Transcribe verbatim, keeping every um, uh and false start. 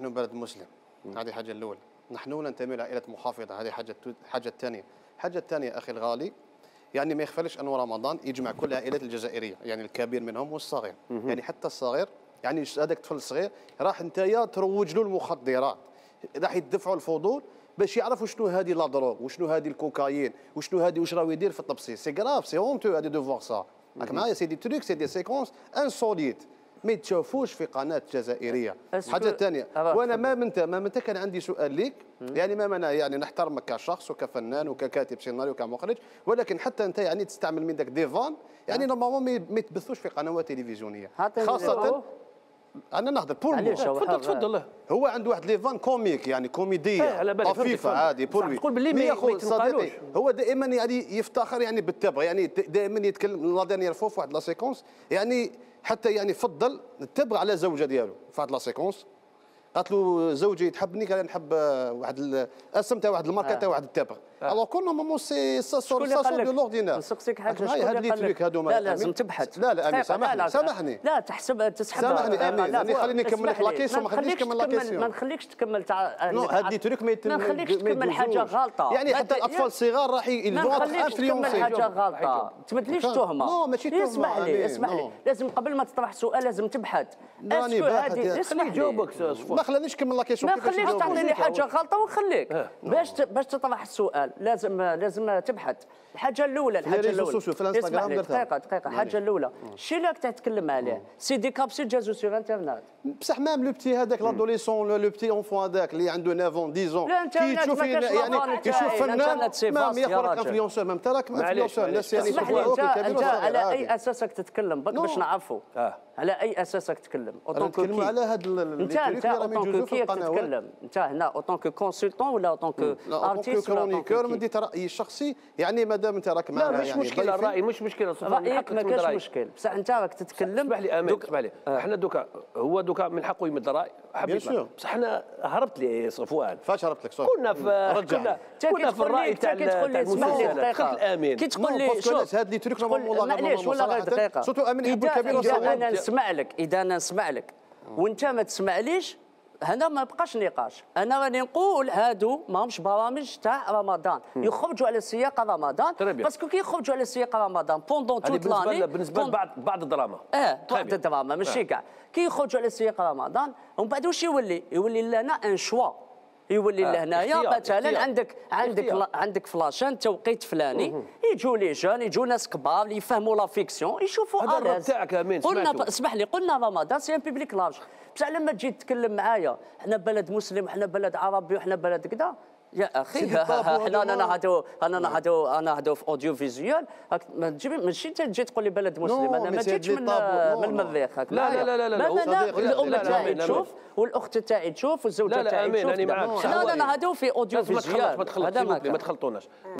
نحن بلد مسلم، هذه الحاجة الأولى. نحن ننتمي لعائلة محافظة، هذه حاجة الحاجة الثانية. الحاجة الثانية أخي الغالي، يعني ما يخفلش أنه رمضان يجمع كل العائلات الجزائرية، يعني الكبير منهم والصغير، يعني حتى الصغير، يعني هذاك الطفل الصغير راح أنت تروج له المخدرات، راح يدفعوا الفضول باش يعرفوا شنو هذه لا دروغ وشنو هذه الكوكايين وشنو هذه واش راهو يدير في التبسيط. سي غراف، سي هونتو هذه دو فوار سا. راك معايا؟ سي دي تروك، سي دي سيكونس انسوليت ما يتشافوش في قناه جزائريه. حاجه ثانيه، وانا ما منت ما منت كان عندي سؤال ليك، يعني ما انا يعني نحترمك كشخص وكفنان وككاتب سيناريو وكمخرج، ولكن حتى انت يعني تستعمل من داك ديفان، يعني نورمالمون ما يتبثوش في قنوات تلفزيونيه خاصه. انا نهضر بور مو، تفضل تفضل. هو عنده واحد ليفان كوميك، يعني كوميديه خفيفه عادي بور مي. تقول باللي ما ياخذ، هو دائما يعني يفتخر يعني بالتبع، يعني دائما يتكلم. لا دانيير فوا في واحد لا سيكونس، يعني حتى يعني فضل التبع على زوجة ديالو في واحد لا سيكونس، قالت له زوجي تحبني، قال نحب واحد اسم تاع واحد الماركه تاع واحد التبغ. الوغ كون نورمالمون سي سا سور سا سور دو لوردينار. نسقسيك حاجه، هاد لي تريك هادو لا لازم تبحث. لا لا امين سامحني سامحني، لا تحسب تسحب. سامحني امين، يعني خليني نكمل لك لاكيسيون، ما خلينيش نكمل لاكيسيون. ما نخليكش تكمل تاع نو، هاد لي تريك ما نخليكش تكمل حاجه غلطه، يعني حتى الاطفال الصغار راح يلفوا انفلونسي. تكمل حاجه غلطه، تمثليش تهمه. نو ماشي تهمه، اسمح لي اسمح لي، لازم قبل ما تطرح سؤال لازم تبحث. اسكو هادي اسمح لي، ما خلانيش نكمل لاكيسيون. ما خليش تعطيني حاجه غلطه ونخليك باش باش تطرح السؤال، لازم لازم تبحث. الحاجه الاولى الحاجه الاولى اسمح لي دقيقه دقيقه. الحاجه الاولى الشيء اللي راك تتكلم عليه، سي دي كابسول جازو سيغ انترنت، بصح مام لو بتي هذاك لادوليسون، لو بتي اونفون هذاك اللي عنده تسعة عشرة عام كي يشوف يعني يشوف فنان مام يخرج انفلونسور، مام تراك انفلونسور. الناس يعني انت على اي اساس تتكلم برك باش نعرفوا على اي اساس تتكلم؟ نتكلم على هذا انت اوتونك كي تتكلم انت هنا اوتونك كونسلتون ولا اوتونك ارتيست ولا كرونيكور؟ ما ديت رايي الشخصي، يعني مادام انت راك معايا. لا مش مشكله الراي، مش مشكله صفوان، رايك ما كاش مشكل، بصح انت راك تتكلم. اسمح لي امين، اسمح لي، احنا دوكا هو دوكا من حقه يمد راي، حبيت بصح انا هربت لي صفوان. فاش هربت لك صفوان؟ كنا في كنا في الراي تاع الامين. كي تقول لي شوف هاد لي تريك والله معليش ولا غير دقيقه، سورتو امين يحب الكبير والصغير. انا نسمع لك، اذا انا نسمع لك وانت ما تسمعليش، هنا ما بقاش نقاش. انا راني نقول هادو ماهمش برامج تاع رمضان، يخرجوا على سياق رمضان، باسكو كي يخرجوا على سياق رمضان بوندون توت لاني، بالنسبه لبعض بعض الدراما، اه بعض الدراما ماشي كاع، كي يخرجوا على سياق رمضان ومن بعد واش يولي؟ يولي لنا ان شوا، يولي آه. لهنايا مثلا عندك عندك عندك فلاشان توقيت فلاني، يجوا لي جون، يجوا ناس كبار اللي يفهموا لا فيكسيون، يشوفوا هذا الرد تاعك امين. قلنا اسمح لي، قلنا رمضان سي ان بيبليك لارج، بصح لما تجي تتكلم معايا حنا بلد مسلم وحنا بلد عربي وحنا بلد كذا يا اخي، حنا نهضروا انا نهضروا انا نهضروا في اوديو فيزيوال، ما تجيب ماشي انت تجي تقول لي بلد مسلم، انا ما جيتش من من المريخ. لا لا لا لا لا، الام تاعي تشوف والاخت تاعي تشوف والزوجه تاعي تشوف، حنا نهضروا في اوديو فيزيوال. هذا ما تخلطوناش.